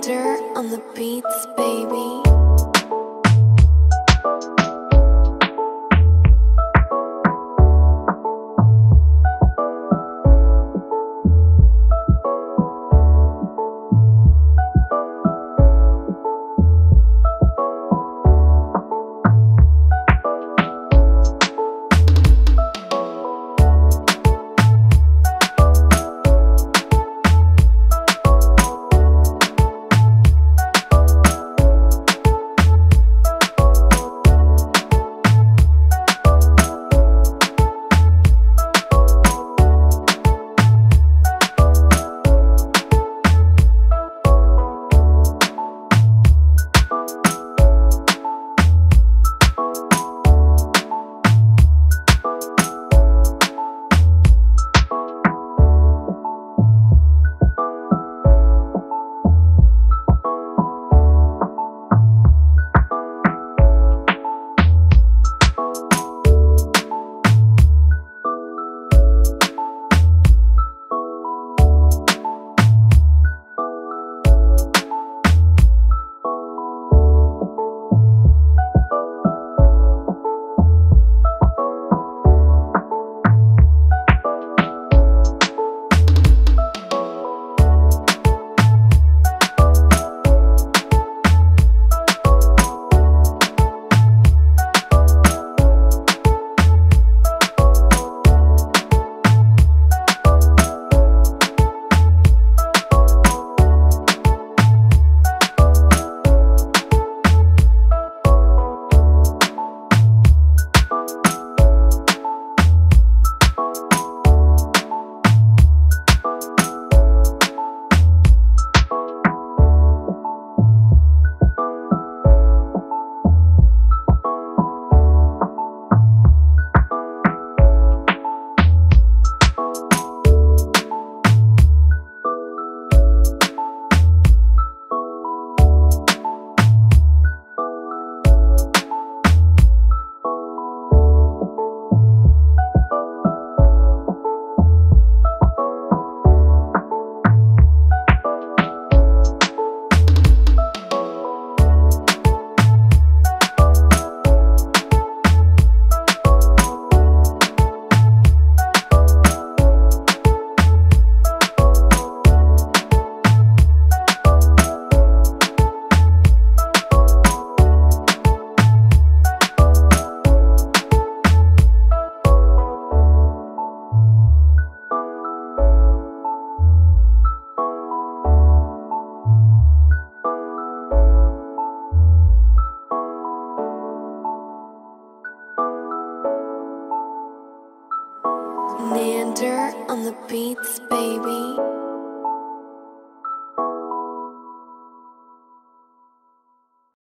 Carpenter on the beats, baby. Nander on the beats, baby.